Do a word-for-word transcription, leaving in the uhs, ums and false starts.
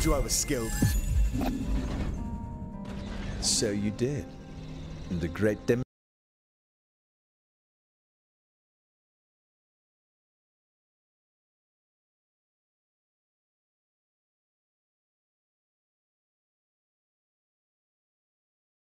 told you I was skilled. So you did. And a great dem-